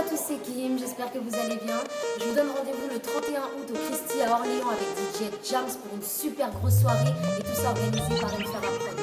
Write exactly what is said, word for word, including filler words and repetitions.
à tous, c'est Kim, j'espère que vous allez bien. Je vous donne rendez-vous le trente et un août au Christie's à Orléans avec D J Jams pour une super grosse soirée et tout ça organisé par M'Flava Prod.